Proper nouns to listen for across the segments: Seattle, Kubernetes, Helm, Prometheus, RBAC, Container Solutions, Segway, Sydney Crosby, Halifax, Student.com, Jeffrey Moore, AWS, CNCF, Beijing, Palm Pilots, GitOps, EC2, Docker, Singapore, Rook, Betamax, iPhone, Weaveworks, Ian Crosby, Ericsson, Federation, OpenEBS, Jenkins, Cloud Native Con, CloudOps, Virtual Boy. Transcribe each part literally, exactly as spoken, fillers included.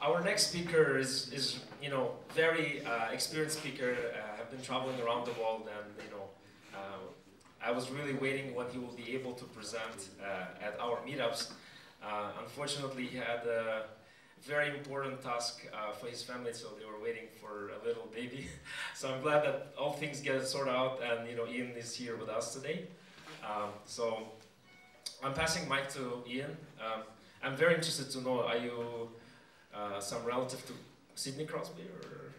Our next speaker is, is you know, very uh, experienced speaker. Uh, I've been traveling around the world, and you know, uh, I was really waiting when he will be able to present uh, at our meetups. Uh, unfortunately, he had a very important task uh, for his family, so they were waiting for a little baby. So I'm glad that all things get sorted out, and you know, Ian is here with us today. Um, so I'm passing mic to Ian. Um, I'm very interested to know, are you Uh, some relative to Sydney Crosby, or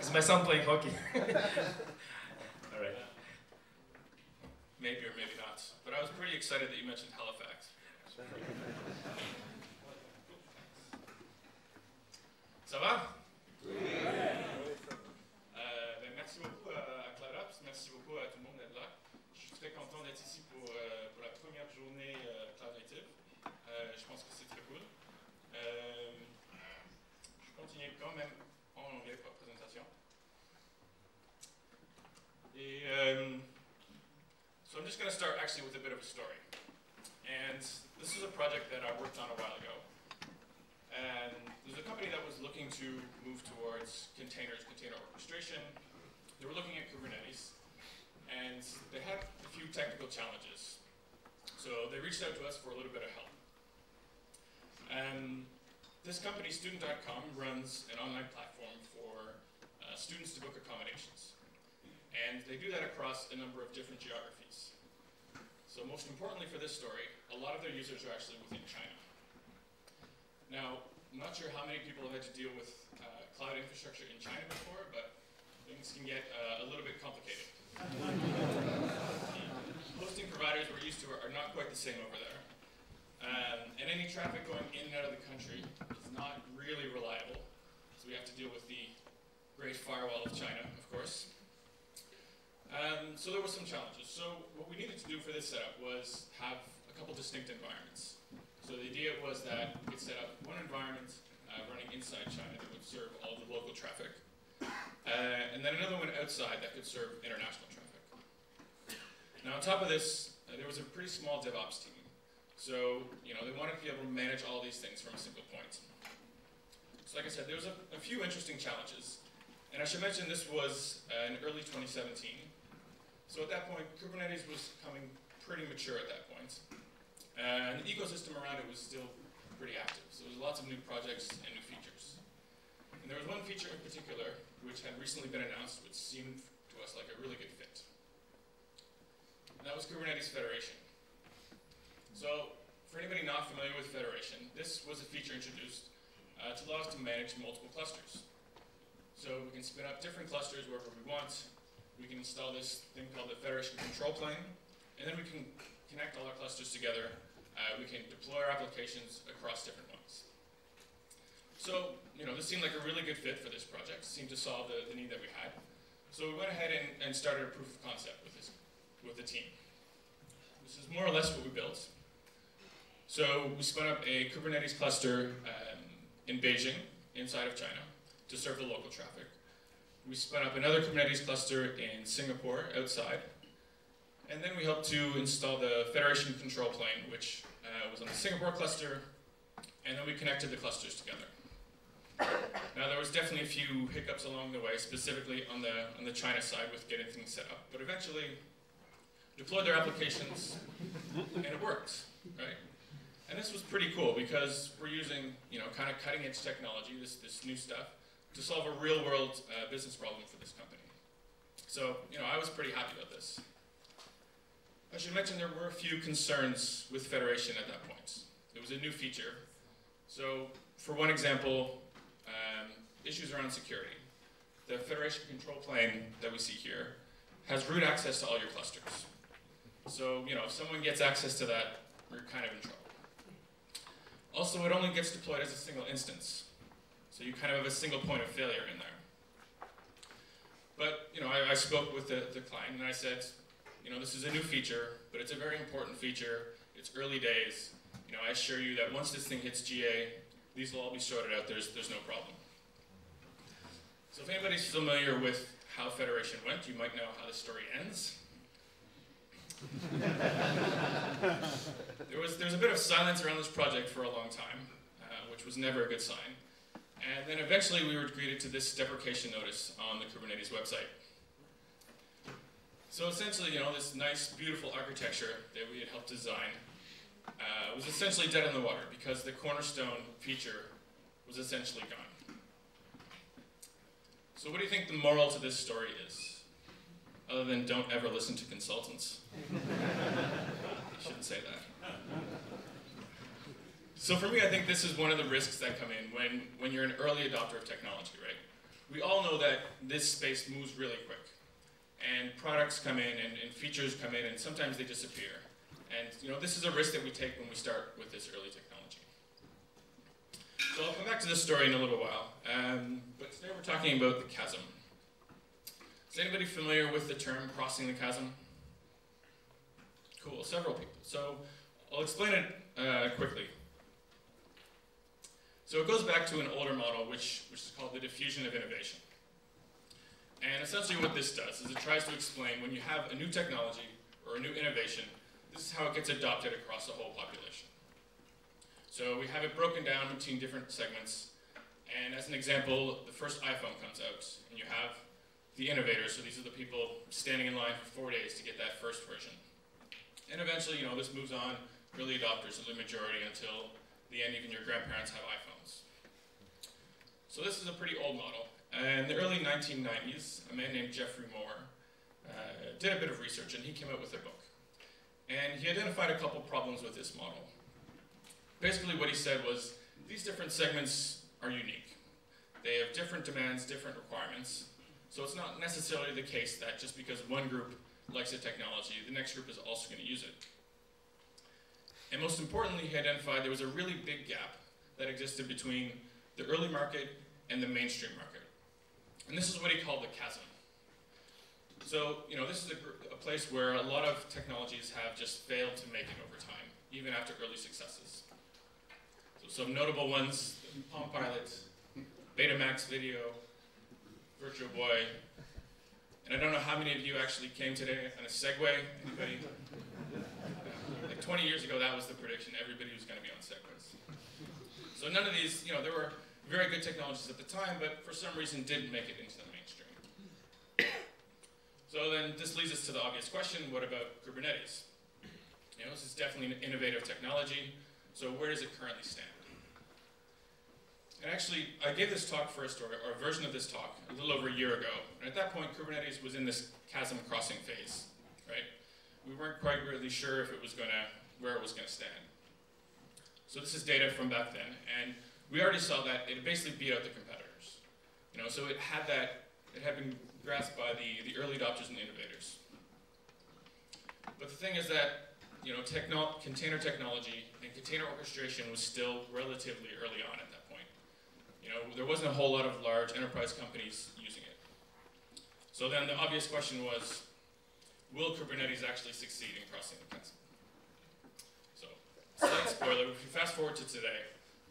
is my son playing hockey? All right. Maybe or maybe not. But I was pretty excited that you mentioned Halifax. Ça va? Oui. Euh, ben merci beaucoup à CloudOps, merci beaucoup à tout le monde d'être là. Je suis très content d'être ici pour, euh, pour la première journée euh, Cloud Native. Euh, je pense que c'est très cool. Euh, je continue quand même en anglais pour la présentation. Et, um, so I'm just going to start actually with a bit of a story. And this is a project that I worked on a while ago. And there's a company that was looking to move towards containers, container orchestration. They were looking at Kubernetes. And they had a few technical challenges. So they reached out to us for a little bit of help. Um, this company, Student dot com, runs an online platform for uh, students to book accommodations. And they do that across a number of different geographies. So most importantly for this story, a lot of their users are actually within China. Now, I'm not sure how many people have had to deal with uh, cloud infrastructure in China before, but things can get uh, a little bit complicated. Hosting providers we're used to are, are not quite the same over there. Um, and any traffic going in and out of the country is not really reliable, so we have to deal with the great firewall of China, of course. Um, so there were some challenges. So what we needed to do for this setup was have a couple distinct environments. So the idea was that we could set up one environment uh, running inside China that would serve all the local traffic, uh, and then another one outside that could serve international traffic. Now on top of this, uh, there was a pretty small DevOps team. So, you know, they wanted to be able to manage all these things from a single point. So like I said, there was a, a few interesting challenges. And I should mention this was uh, in early twenty seventeen. So at that point, Kubernetes was becoming pretty mature at that point. Uh, and the ecosystem around it was still pretty active. So there was lots of new projects and new features. And there was one feature in particular, which had recently been announced, which seemed to us like a really good fit. And that was Kubernetes Federation. So, for anybody not familiar with Federation, this was a feature introduced uh, to allow us to manage multiple clusters. So we can spin up different clusters wherever we want. We can install this thing called the Federation control plane, and then we can connect all our clusters together. Uh, we can deploy our applications across different ones. So, you know, this seemed like a really good fit for this project. It seemed to solve the, the need that we had. So we went ahead and, and started a proof of concept with this, with the team. This is more or less what we built. So we spun up a Kubernetes cluster um, in Beijing, inside of China, to serve the local traffic. We spun up another Kubernetes cluster in Singapore, outside. And then we helped to install the Federation control plane, which uh, was on the Singapore cluster. And then we connected the clusters together. Now, there was definitely a few hiccups along the way, specifically on the, on the China side with getting things set up. But eventually, deployed their applications, and it worked, right? And this was pretty cool because we're using, you know, kind of cutting-edge technology, this, this new stuff, to solve a real-world uh, business problem for this company. So, you know, I was pretty happy about this. I should mention there were a few concerns with Federation at that point. It was a new feature. So, for one example, um, issues around security. The Federation control plane that we see here has root access to all your clusters. So, you know, if someone gets access to that, we're kind of in trouble. Also, it only gets deployed as a single instance. So you kind of have a single point of failure in there. But, you know, I, I spoke with the, the client and I said, you know, this is a new feature, but it's a very important feature. It's early days. You know, I assure you that once this thing hits G A, these will all be sorted out. There's, there's no problem. So if anybody's familiar with how Federation went, you might know how the story ends. There was, there was a bit of silence around this project for a long time. Uh, which was never a good sign. And then eventually we were greeted to this deprecation notice on the Kubernetes website. So essentially, you know, this nice, beautiful architecture that we had helped design uh, was essentially dead in the water because the cornerstone feature was essentially gone. So what do you think the moral to this story is? Other than don't ever listen to consultants. I shouldn't say that. So for me, I think this is one of the risks that come in when, when you're an early adopter of technology, right? We all know that this space moves really quick. And products come in, and, and features come in, and sometimes they disappear. And you know, this is a risk that we take when we start with this early technology. So I'll come back to this story in a little while. Um, but today we're talking about the chasm. Is anybody familiar with the term crossing the chasm? Cool, several people. So I'll explain it uh, quickly. So it goes back to an older model, which, which is called the diffusion of innovation. And essentially what this does is it tries to explain when you have a new technology or a new innovation, this is how it gets adopted across the whole population. So we have it broken down between different segments. And as an example, the first iPhone comes out, and you have the innovators. So these are the people standing in line for four days to get that first version. And eventually, you know, this moves on. Early adopters are the majority until the end, even your grandparents have iPhones. So this is a pretty old model. In the early nineteen nineties, a man named Jeffrey Moore uh, did a bit of research, and he came out with a book. And he identified a couple problems with this model. Basically, what he said was, these different segments are unique. They have different demands, different requirements. So it's not necessarily the case that just because one group likes the technology, the next group is also going to use it. And most importantly, he identified there was a really big gap that existed between the early market and the mainstream market. And this is what he called the chasm. So, you know, this is a, a place where a lot of technologies have just failed to make it over time, even after early successes. So some notable ones, Palm Pilots, Betamax video, Virtual Boy. And I don't know how many of you actually came today on a Segway, anybody? Like twenty years ago, that was the prediction. Everybody was going to be on Segways. So none of these, you know, there were very good technologies at the time, but for some reason didn't make it into the mainstream. So then this leads us to the obvious question, what about Kubernetes? You know, this is definitely an innovative technology, so where does it currently stand? And actually, I gave this talk first, or, or a version of this talk, a little over a year ago. And at that point, Kubernetes was in this chasm crossing phase, right? We weren't quite really sure if it was gonna, where it was gonna stand. So this is data from back then, and we already saw that it basically beat out the competitors. You know, so it had that, it had been grasped by the, the early adopters and innovators. But the thing is that, you know, techno container technology and container orchestration was still relatively early on at that point. You know, there wasn't a whole lot of large enterprise companies using it. So then the obvious question was, will Kubernetes actually succeed in crossing the chasm? So, slight spoiler, if you fast forward to today,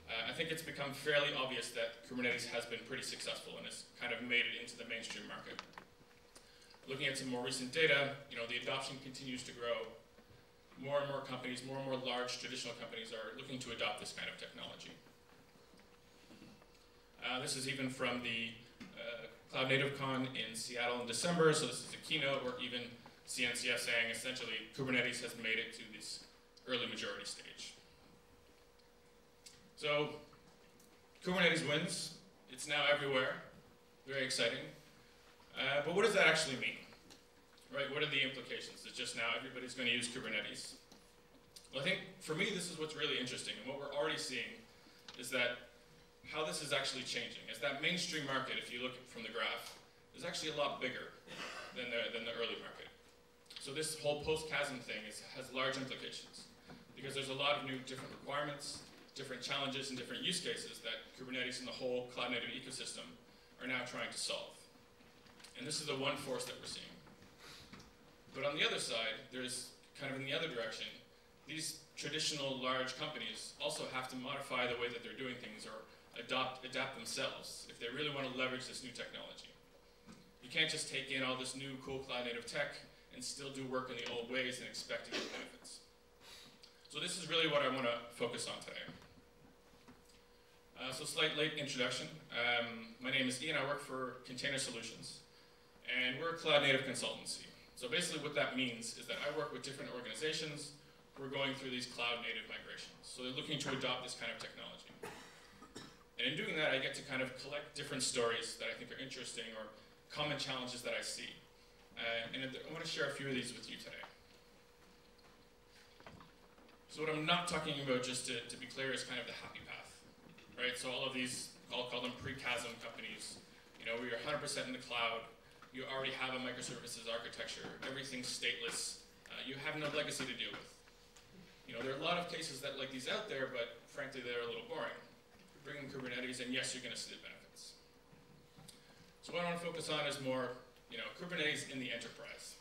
Uh, I think it's become fairly obvious that Kubernetes has been pretty successful and has kind of made it into the mainstream market. Looking at some more recent data, you know, the adoption continues to grow. More and more companies, more and more large traditional companies are looking to adopt this kind of technology. Uh, this is even from the uh, Cloud Native Con in Seattle in December, so this is a keynote, or even C N C F saying essentially Kubernetes has made it to this early majority stage. So, Kubernetes wins. It's now everywhere. Very exciting. Uh, but what does that actually mean? Right? What are the implications? It's just now everybody's going to use Kubernetes. Well, I think for me, this is what's really interesting. And what we're already seeing is that how this is actually changing. Is that mainstream market, if you look from the graph, is actually a lot bigger than the, than the early market. So this whole post-chasm thing is, has large implications. Because there's a lot of new different requirements, different challenges and different use cases that Kubernetes and the whole cloud native ecosystem are now trying to solve. And this is the one force that we're seeing. But on the other side, there's kind of in the other direction, these traditional large companies also have to modify the way that they're doing things or adopt, adapt themselves if they really want to leverage this new technology. You can't just take in all this new cool cloud native tech and still do work in the old ways and expect to get benefits. So this is really what I want to focus on today. so slight late introduction. Um, my name is Ian, I work for Container Solutions, and we're a cloud native consultancy. So basically what that means is that I work with different organizations who are going through these cloud native migrations. So they're looking to adopt this kind of technology. And in doing that, I get to kind of collect different stories that I think are interesting or common challenges that I see. Uh, and I want to share a few of these with you today. So what I'm not talking about, just to, to be clear, is kind of the happy path, right? So all of these, I'll call them pre-chasm companies. You know, we are one hundred percent in the cloud. You already have a microservices architecture. Everything's stateless. Uh, you have no legacy to deal with. You know, there are a lot of cases that like these out there, but frankly, they're a little boring. Bring in Kubernetes, and yes, you're going to see the benefits. So what I want to focus on is more, you know, Kubernetes in the enterprise.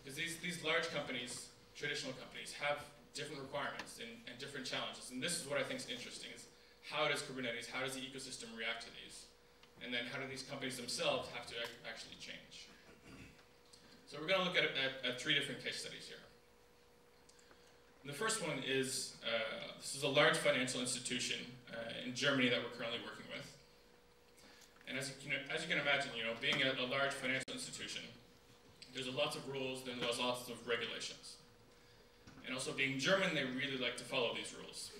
Because these, these large companies, traditional companies, have different requirements and, and different challenges. And this is what I think is interesting, is how does Kubernetes, how does the ecosystem react to these? And then how do these companies themselves have to ac actually change? So we're going to look at, at, at three different case studies here. And the first one is, uh, this is a large financial institution uh, in Germany that we're currently working with. And as you can, as you can imagine, you know, being a, a large financial institution, there's lots of rules, then there's lots of regulations. And also being German, they really like to follow these rules.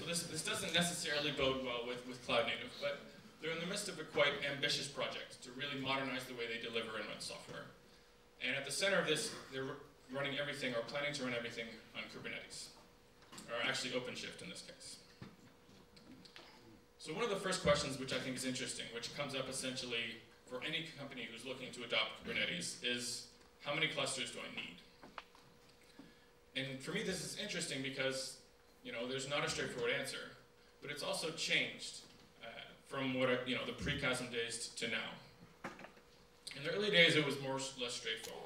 So this, this doesn't necessarily bode well with, with Cloud Native, but they're in the midst of a quite ambitious project to really modernize the way they deliver and run software. And at the center of this, they're running everything, or planning to run everything, on Kubernetes, or actually OpenShift in this case. So one of the first questions, which I think is interesting, which comes up essentially for any company who's looking to adopt Kubernetes, is how many clusters do I need? And for me, this is interesting because, you know, there's not a straightforward answer, but it's also changed uh, from what are, you know, the pre-chasm days to now. In the early days, it was more or less straightforward.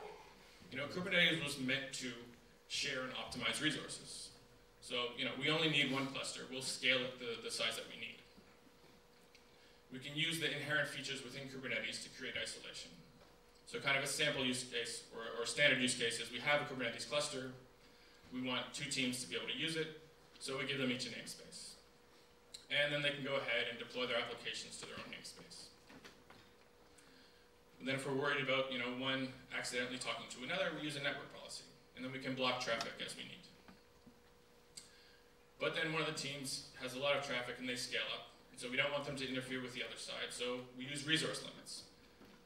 You know, Kubernetes was meant to share and optimize resources. So, you know, we only need one cluster. We'll scale it the, the size that we need. We can use the inherent features within Kubernetes to create isolation. So kind of a sample use case, or, or standard use case, is we have a Kubernetes cluster. We want two teams to be able to use it, so we give them each a namespace. And then they can go ahead and deploy their applications to their own namespace. And then if we're worried about, you know, one accidentally talking to another, we use a network policy. And then we can block traffic as we need. But then one of the teams has a lot of traffic and they scale up. And so we don't want them to interfere with the other side, so we use resource limits.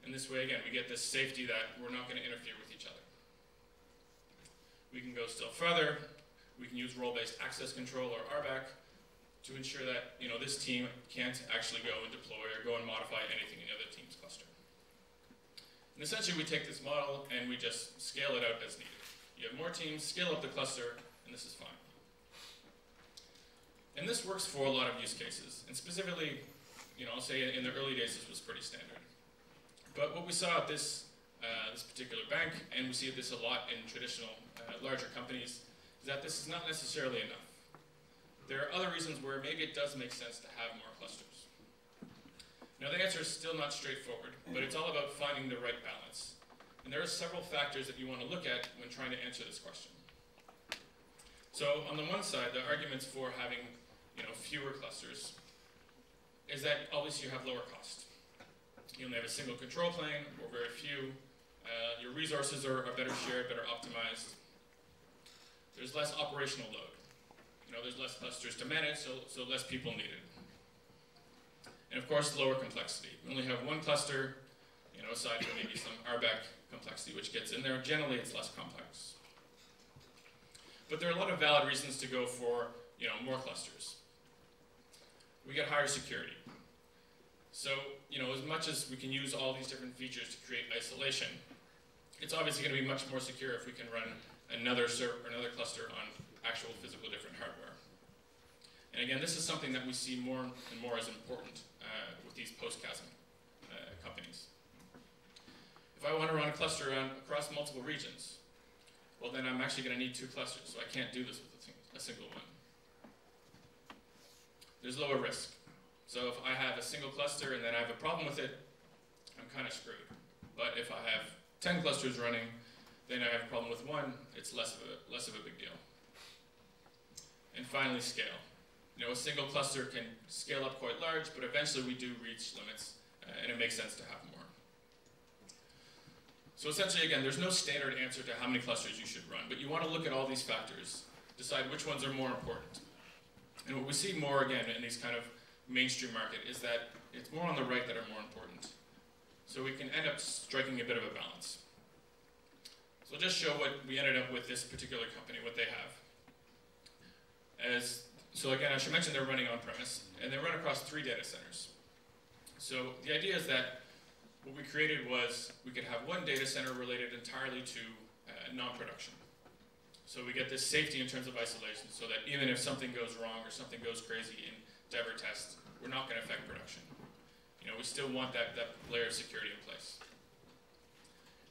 And this way, again, we get this safety that we're not going to interfere with each other. We can go still further. We can use role-based access control, or R B A C, to ensure that, you know, this team can't actually go and deploy or go and modify anything in the other team's cluster. And essentially, we take this model and we just scale it out as needed. You have more teams, scale up the cluster, and this is fine. And this works for a lot of use cases. And specifically, you know, I'll say in the early days, this was pretty standard. But what we saw at this, uh, this particular bank, and we see this a lot in traditional Uh, larger companies, is that this is not necessarily enough. There are other reasons where maybe it does make sense to have more clusters. Now the answer is still not straightforward, but it's all about finding the right balance. And there are several factors that you want to look at when trying to answer this question. So on the one side, the arguments for having, you know, fewer clusters is that obviously you have lower cost. You only have a single control plane, or very few. Uh, your resources are, are better shared, better optimized. There's less operational load. You know, there's less clusters to manage, so, so less people needed. And of course, lower complexity. We only have one cluster, you know, aside from maybe some R B A C complexity which gets in there. Generally, it's less complex. But there are a lot of valid reasons to go for, you know, more clusters. We get higher security. So, you know, as much as we can use all these different features to create isolation, it's obviously going to be much more secure if we can run another server, another cluster on actual physical different hardware. And again, this is something that we see more and more as important uh, with these post-chasm uh, companies. If I want to run a cluster around, across multiple regions, well then I'm actually going to need two clusters, so I can't do this with a, a single one. There's lower risk. So if I have a single cluster and then I have a problem with it, I'm kind of screwed. But if I have ten clusters running, then I have a problem with one, it's less of a, less of a big deal. And finally, scale. you know, a single cluster can scale up quite large, but eventually we do reach limits, uh, and it makes sense to have more. So essentially, again, there's no standard answer to how many clusters you should run, but you want to look at all these factors, decide which ones are more important. And what we see more, again, in these kind of mainstream market is that it's more on the right that are more important. So we can end up striking a bit of a balance. So I'll just show what we ended up with this particular company, what they have. As, so again, I should mention they're running on-premise, and they run across three data centers. So the idea is that what we created was we could have one data center related entirely to uh, non-production. So we get this safety in terms of isolation, so that even if something goes wrong or something goes crazy in dev or test, we're not going to affect production. You know, we still want that, that layer of security in place.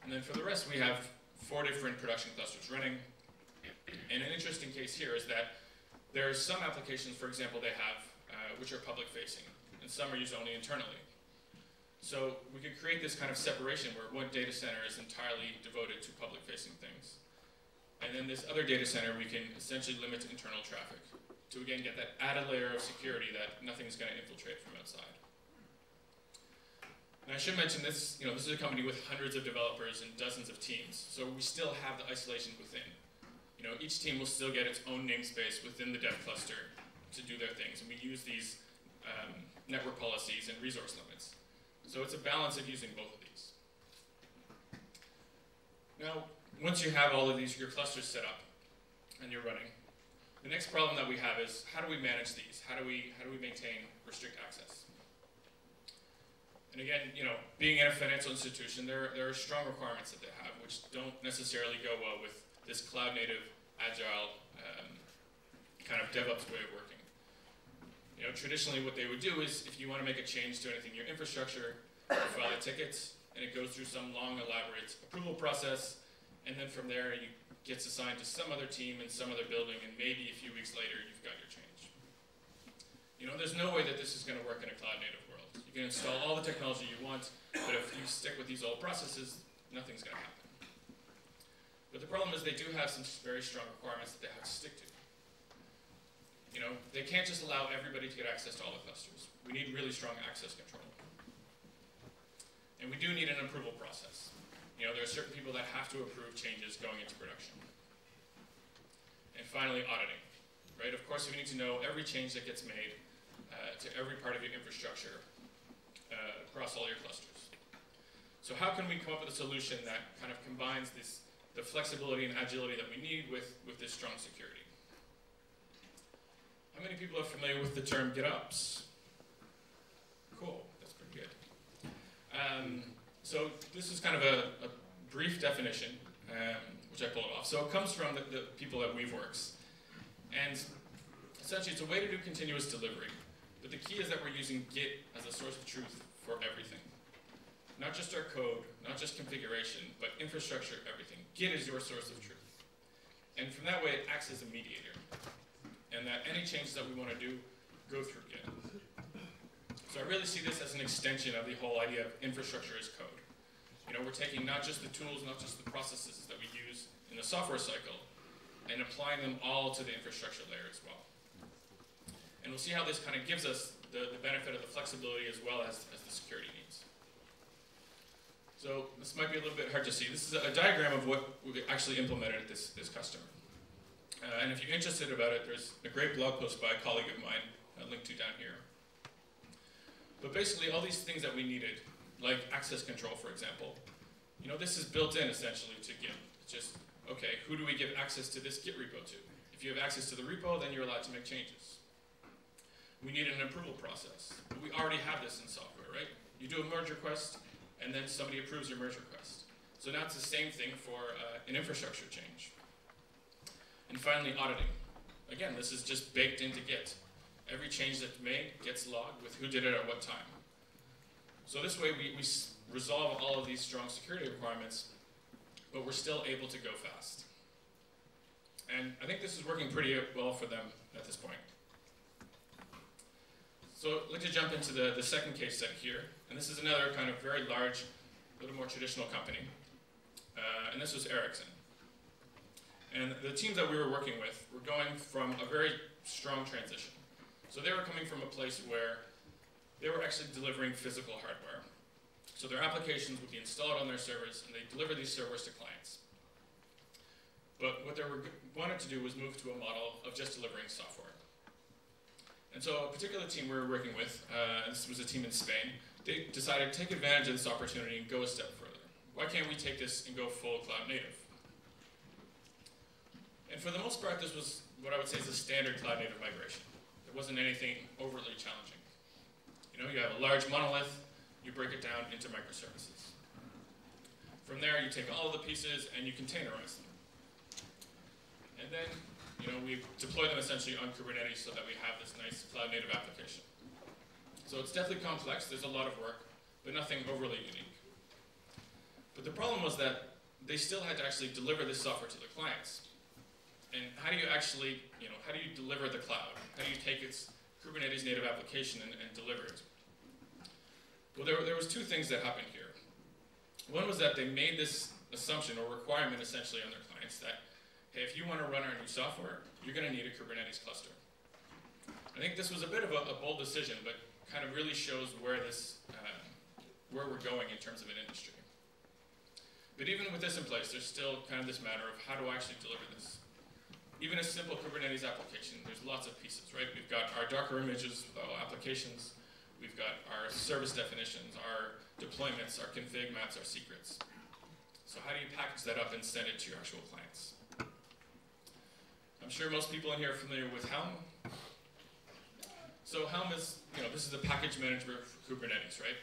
And then for the rest, we have four different production clusters running. And an interesting case here is that there are some applications, for example, they have, uh, which are public facing, and some are used only internally. So we could create this kind of separation where one data center is entirely devoted to public facing things. And then this other data center, we can essentially limit internal traffic to, again, get that added layer of security that nothing's going to infiltrate from outside. And I should mention this, you know, this is a company with hundreds of developers and dozens of teams, so we still have the isolation within. You know, each team will still get its own namespace within the dev cluster to do their things, and we use these um, network policies and resource limits. So it's a balance of using both of these. Now, once you have all of these, your clusters set up and you're running, the next problem that we have is how do we manage these? How do we, how do we maintain restrict access? And again, you know, being in a financial institution, there, there are strong requirements that they have, which don't necessarily go well with this cloud-native, agile um, kind of DevOps way of working. You know, traditionally what they would do is if you want to make a change to anything in your infrastructure, you file the tickets, and it goes through some long, elaborate approval process, and then from there, it gets assigned to some other team in some other building, and maybe a few weeks later, you've got your change. You know, there's no way that this is going to work in a cloud-native world. You can install all the technology you want, but if you stick with these old processes, nothing's going to happen. But the problem is they do have some very strong requirements that they have to stick to. You know, they can't just allow everybody to get access to all the clusters. We need really strong access control. And we do need an approval process. You know, there are certain people that have to approve changes going into production. And finally, auditing. Right? Of course, we need to know every change that gets made uh, to every part of your infrastructure uh, across all your clusters. So how can we come up with a solution that kind of combines this, the flexibility and agility that we need with, with this strong security? How many people are familiar with the term GitOps? Cool, that's pretty good. Um, So this is kind of a, a brief definition, um, which I pulled off. So it comes from the, the people at Weaveworks. And essentially, it's a way to do continuous delivery. But the key is that we're using Git as a source of truth for everything. Not just our code, not just configuration, but infrastructure, everything. Git is your source of truth. And from that way, it acts as a mediator. And that any changes that we want to do go through Git. So I really see this as an extension of the whole idea of infrastructure as code. You know, we're taking not just the tools, not just the processes that we use in the software cycle, and applying them all to the infrastructure layer as well. And we'll see how this kind of gives us the, the benefit of the flexibility as well as, as the security needs. So this might be a little bit hard to see. This is a, a diagram of what we actually implemented at this, this customer. Uh, and if you're interested about it, there's a great blog post by a colleague of mine, I'll link to down here. But basically, all these things that we needed, like access control, for example, you know, this is built in essentially to Git. It's just, okay, who do we give access to this Git repo to? If you have access to the repo, then you're allowed to make changes. We need an approval process. We already have this in software, right? You do a merge request, and then somebody approves your merge request. So now it's the same thing for uh, an infrastructure change. And finally, auditing. Again, this is just baked into Git. Every change that's made gets logged with who did it at what time. So this way we, we resolve all of these strong security requirements, but we're still able to go fast. And I think this is working pretty well for them at this point. So I'd like to jump into the, the second case set here. And this is another kind of very large, a little more traditional company. Uh, and this was Ericsson. And the teams that we were working with were going from a very strong transition. So they were coming from a place where they were actually delivering physical hardware. So their applications would be installed on their servers, and they deliver these servers to clients. But what they were wanted to do was move to a model of just delivering software. And so a particular team we were working with, uh, this was a team in Spain, they decided to take advantage of this opportunity and go a step further. Why can't we take this and go full cloud native? And for the most part, this was what I would say is the standard cloud native migration. There wasn't anything overly challenging. You know, you have a large monolith, you break it down into microservices. From there, you take all of the pieces and you containerize them. And then, you know, we deploy them essentially on Kubernetes so that we have this nice cloud native application. So it's definitely complex, there's a lot of work, but nothing overly unique. But the problem was that they still had to actually deliver this software to the clients. And how do you actually, you know, how do you deliver the cloud? How do you take its Kubernetes native application and, and deliver it? Well, there, there was two things that happened here. One was that they made this assumption or requirement essentially on their clients that, hey, if you want to run our new software, you're going to need a Kubernetes cluster. I think this was a bit of a, a bold decision, but kind of really shows where this, uh, where we're going in terms of an industry. But even with this in place, there's still kind of this matter of how do I actually deliver this? Even a simple Kubernetes application, there's lots of pieces, right? We've got our Docker images, our applications, we've got our service definitions, our deployments, our config maps, our secrets. So how do you package that up and send it to your actual clients? I'm sure most people in here are familiar with Helm. So Helm is, you know, this is the package manager for Kubernetes, right?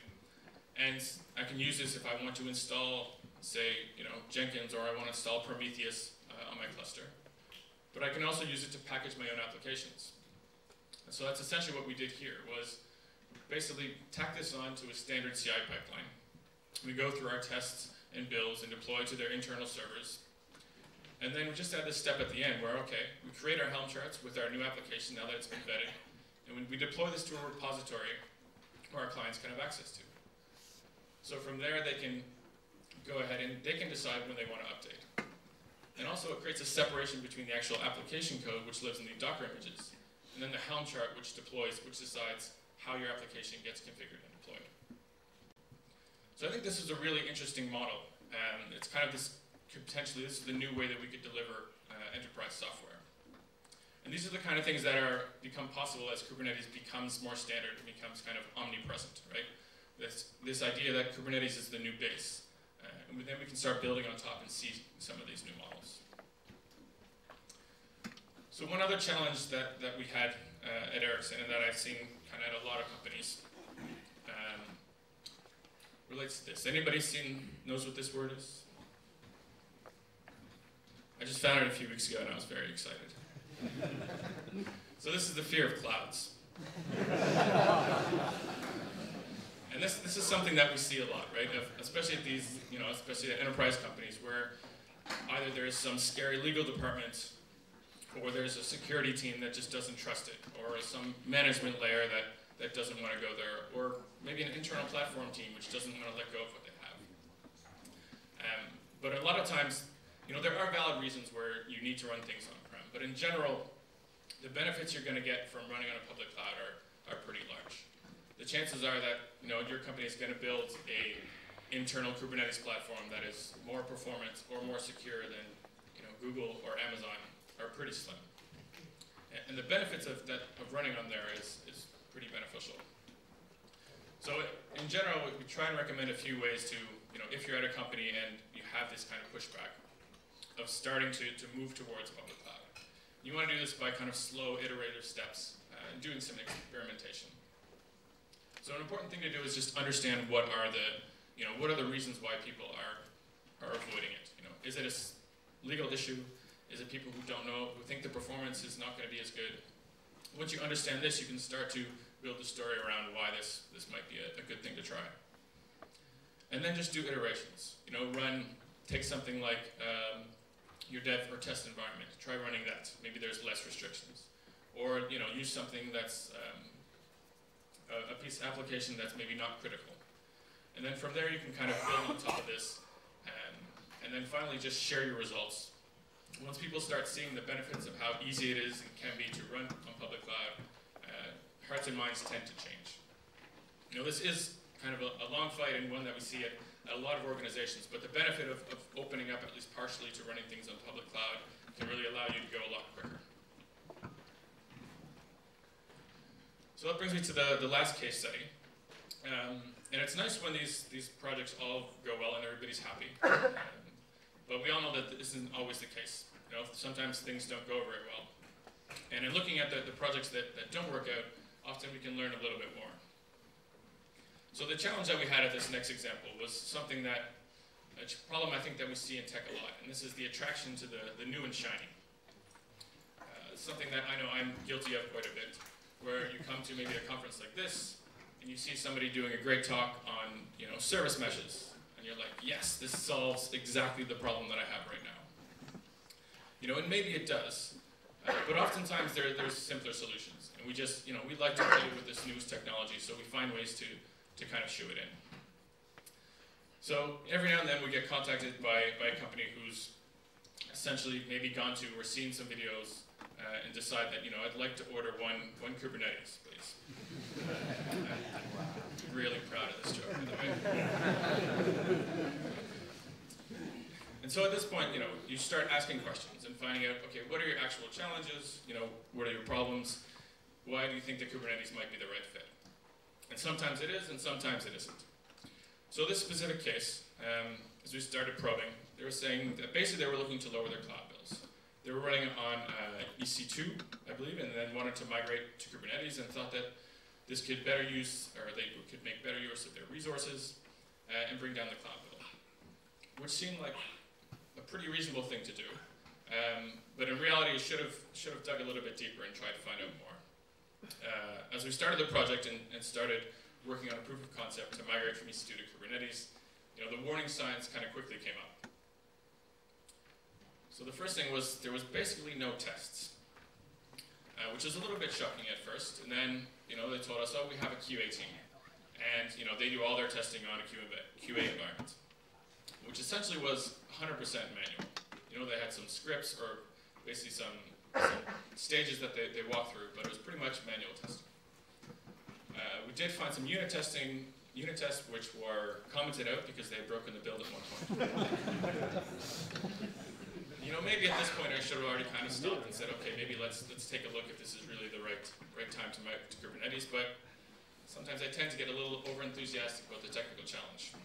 And I can use this if I want to install, say, you know, Jenkins, or I want to install Prometheus uh, on my cluster. But I can also use it to package my own applications. And so that's essentially what we did here, was basically tack this on to a standard C I pipeline. We go through our tests and builds and deploy to their internal servers. And then we just add this step at the end where, okay, we create our Helm charts with our new application now that it's been vetted. And when we deploy this to a repository where our clients can have access to. So from there, they can go ahead and they can decide when they want to update. And also it creates a separation between the actual application code, which lives in the Docker images, and then the Helm chart, which deploys, which decides how your application gets configured and deployed. So I think this is a really interesting model. Um, it's kind of this, potentially, this is the new way that we could deliver uh, enterprise software. And these are the kind of things that are become possible as Kubernetes becomes more standard and becomes kind of omnipresent, right? This, this idea that Kubernetes is the new base. Uh, and then we can start building on top and see some of these new models. So one other challenge that, that we had uh, at Ericsson, and that I've seen kind of at a lot of companies, um, relates to this. Anybody seen, knows what this word is? I just found it a few weeks ago, and I was very excited. So this is the fear of clouds. And this, this is something that we see a lot, right? If, especially at these, you know, especially at enterprise companies where either there's some scary legal department or there's a security team that just doesn't trust it, or some management layer that, that doesn't want to go there, or maybe an internal platform team which doesn't want to let go of what they have. Um, but a lot of times, you know, there are valid reasons where you need to run things on-prem, but in general, the benefits you're going to get from running on a public cloud are, are pretty large. The chances are that, you know, your company is going to build a internal Kubernetes platform that is more performant or more secure than, you know, Google or Amazon are pretty slim. And the benefits of that of running on there is, is pretty beneficial. So in general, we try and recommend a few ways to, you know, if you're at a company and you have this kind of pushback of starting to, to move towards public cloud. You want to do this by kind of slow iterative steps uh, and doing some experimentation. So an important thing to do is just understand what are the, you know, what are the reasons why people are, are avoiding it. You know, is it a legal issue? Is it people who don't know, who think the performance is not going to be as good? Once you understand this, you can start to build the story around why this, this might be a, a good thing to try. And then just do iterations. You know, run, take something like um, your dev or test environment. Try running that. Maybe there's less restrictions. Or, you know, use something that's, um, a piece of application that's maybe not critical. And then from there you can kind of build on top of this, um, and then finally just share your results. Once people start seeing the benefits of how easy it is and can be to run on public cloud, uh, hearts and minds tend to change. You know, this is kind of a, a long fight and one that we see at a lot of organizations, but the benefit of, of opening up at least partially to running things on public cloud can really allow you to go a lot quicker. So that brings me to the, the last case study. Um, and it's nice when these, these projects all go well and everybody's happy. Um, but we all know that this isn't always the case. You know, sometimes things don't go very well. And in looking at the, the projects that, that don't work out, often we can learn a little bit more. So the challenge that we had at this next example was something that, a problem I think that we see in tech a lot, and this is the attraction to the, the new and shiny. Uh, something that I know I'm guilty of quite a bit, where you come to maybe a conference like this, and you see somebody doing a great talk on, you know, service meshes, and you're like, yes, this solves exactly the problem that I have right now. You know, and maybe it does, uh, but oftentimes there, there's simpler solutions, and we just, you know, we like to play with this newest technology, so we find ways to to kind of shoe it in. So every now and then we get contacted by, by a company who's essentially maybe gone to or seen some videos uh, and decide that, you know, I'd like to order one, one Kubernetes, please. I'm really proud of this joke, by the way. And so at this point, you know, you start asking questions and finding out, okay, what are your actual challenges? You know, what are your problems? Why do you think that Kubernetes might be the right fit? And sometimes it is, and sometimes it isn't. So this specific case, um, as we started probing, they were saying that basically they were looking to lower their cloud bills. They were running on uh, E C two, I believe, and then wanted to migrate to Kubernetes and thought that this could better use, or they could make better use of their resources uh, and bring down the cloud bill, which seemed like a pretty reasonable thing to do. Um, but in reality, it should have should have dug a little bit deeper and tried to find out more. Uh, as we started the project and, and started working on a proof of concept to migrate from E C two to Kubernetes, you know, the warning signs kind of quickly came up. So the first thing was there was basically no tests, uh, which was a little bit shocking at first. And then, you know, they told us, oh, we have a Q A team, and you know, they do all their testing on a Q A environment, which essentially was one hundred percent manual. You know, they had some scripts or basically some. So stages that they, they walk through, but it was pretty much manual testing. Uh, we did find some unit testing, unit tests which were commented out because they had broken the build at one point. You know, maybe at this point I should have already kind of stopped and said, okay, maybe let's let's take a look if this is really the right right time to migrate to Kubernetes. But sometimes I tend to get a little over enthusiastic about the technical challenge.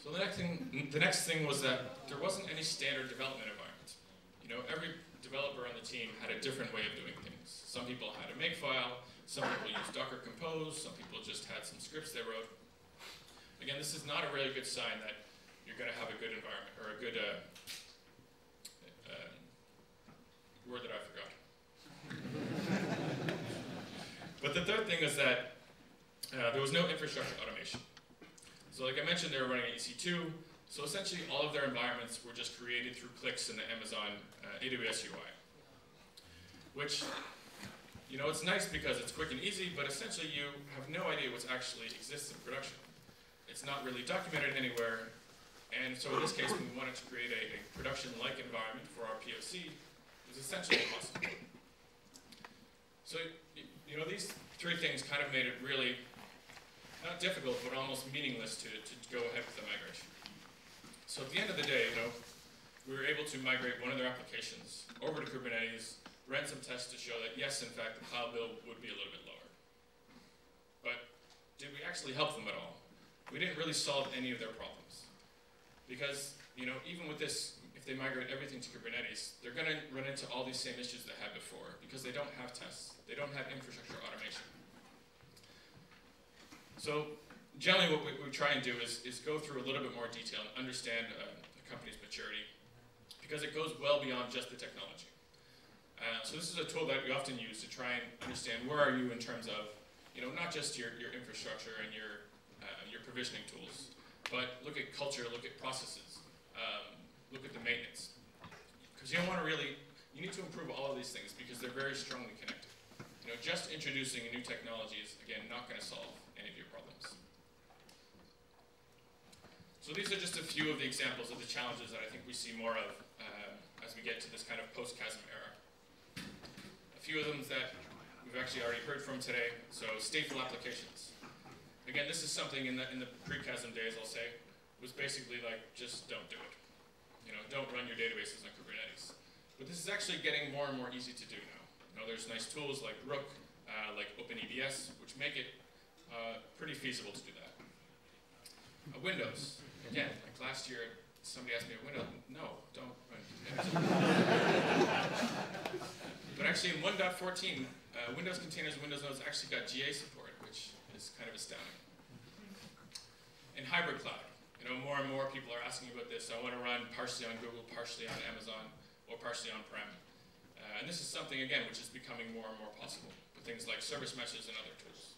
So the next thing the next thing was that there wasn't any standard development environment. You know, every developer on the team had a different way of doing things. Some people had a Makefile, some people used Docker Compose, some people just had some scripts they wrote. Again, this is not a really good sign that you're going to have a good environment, or a good uh, uh, word that I forgot. But the third thing is that uh, there was no infrastructure automation. So like I mentioned, they were running E C two. So essentially, all of their environments were just created through clicks in the Amazon uh, A W S U I, which, you know, it's nice because it's quick and easy, but essentially you have no idea what's actually exists in production. It's not really documented anywhere, and so in this case, we wanted to create a, a production-like environment for our P O C. It's essentially impossible. So, you know, these three things kind of made it really not difficult, but almost meaningless to, to go ahead with the migration. So at the end of the day, you know, we were able to migrate one of their applications over to Kubernetes, ran some tests to show that, yes, in fact, the cloud bill would be a little bit lower. But did we actually help them at all? We didn't really solve any of their problems. Because, you know, even with this, if they migrate everything to Kubernetes, they're going to run into all these same issues they had before, because they don't have tests. They don't have infrastructure automation. So generally, what we, we try and do is, is go through a little bit more detail and understand uh, a company's maturity, because it goes well beyond just the technology. Uh, so this is a tool that we often use to try and understand where are you in terms of, you know, not just your, your infrastructure and your, uh, your provisioning tools, but look at culture, look at processes, um, look at the maintenance. Because you don't want to really, you need to improve all of these things because they're very strongly connected. You know, just introducing a new technology is, again, not going to solve any of your problems. So these are just a few of the examples of the challenges that I think we see more of um, as we get to this kind of post-chasm era. A few of them that we've we've actually already heard from today. So stateful applications. Again, this is something in the, in the pre-chasm days, I'll say, was basically like, just don't do it. You know, don't run your databases on Kubernetes. But this is actually getting more and more easy to do now. Now there's nice tools like Rook, uh, like OpenEBS, which make it uh, pretty feasible to do that. Uh, Windows. Again, like last year, somebody asked me a Windows. No, don't run Kubernetes. But actually in one point fourteen, uh, Windows containers and Windows nodes actually got G A support, which is kind of astounding. And hybrid cloud. You know, more and more people are asking about this. I want to run partially on Google, partially on Amazon, or partially on-prem. Uh, and this is something, again, which is becoming more and more possible with things like service meshes and other tools.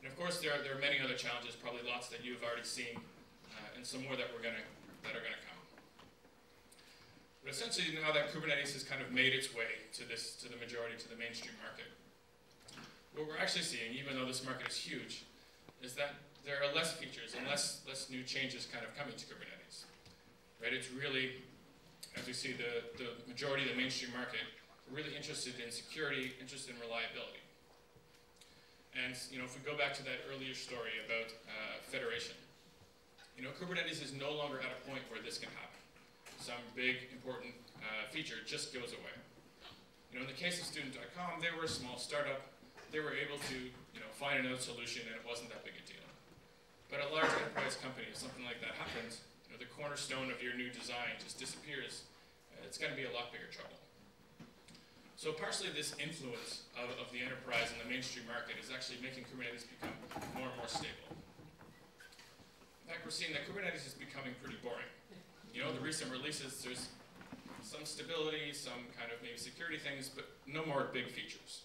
And of course, there are, there are many other challenges, probably lots that you've already seen, uh, and some more that, we're gonna, that are going to come. But essentially, now that Kubernetes has kind of made its way to, this, to the majority, to the mainstream market, what we're actually seeing, even though this market is huge, is that there are less features and less, less new changes kind of coming to Kubernetes. Right? It's really, as we see, the, the majority of the mainstream market are really interested in security, interested in reliability. And you know, if we go back to that earlier story about uh, Federation, you know, Kubernetes is no longer at a point where this can happen. Some big, important uh, feature just goes away. You know, in the case of Student dot com, they were a small startup. They were able to, you know, find another solution, and it wasn't that big a deal. But a large enterprise company, if something like that happens, you know, the cornerstone of your new design just disappears. Uh, it's going to be a lot bigger trouble. So partially this influence of, of the enterprise and the mainstream market is actually making Kubernetes become more and more stable. In fact, we're seeing that Kubernetes is becoming pretty boring. You know, the recent releases, there's some stability, some kind of maybe security things, but no more big features.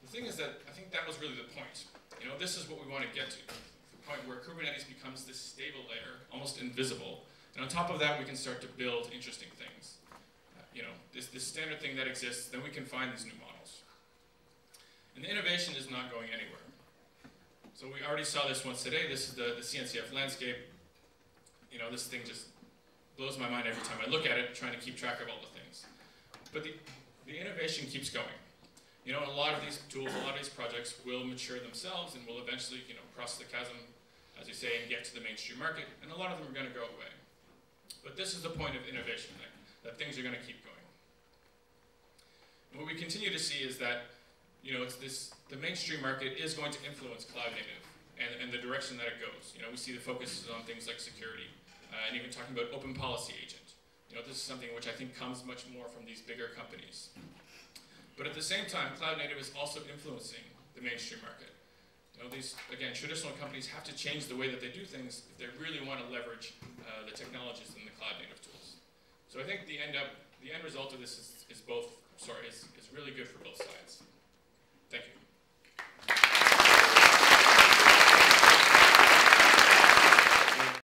The thing is that I think that was really the point. You know, this is what we want to get to, the point where Kubernetes becomes this stable layer, almost invisible. And on top of that, we can start to build interesting things. Uh, you know, this, this standard thing that exists, then we can find these new models. And the innovation is not going anywhere. So we already saw this once today. This is the, the C N C F landscape. You know, this thing just blows my mind every time I look at it, trying to keep track of all the things. But the, the innovation keeps going. You know, a lot of these tools, a lot of these projects will mature themselves and will eventually, you know, cross the chasm, as you say, and get to the mainstream market. And a lot of them are going to go away. But this is the point of innovation, that, that things are going to keep going. And what we continue to see is that, you know, it's this, the mainstream market is going to influence cloud native and, and the direction that it goes. You know, we see the focus is on things like security, uh, and even talking about open policy agent. You know, this is something which I think comes much more from these bigger companies. But at the same time, cloud native is also influencing the mainstream market. You know, these, again, traditional companies have to change the way that they do things if they really want to leverage uh, the technologies and the cloud native tools. So I think the end, up, the end result of this is, is both, sorry, is, is really good for both sides.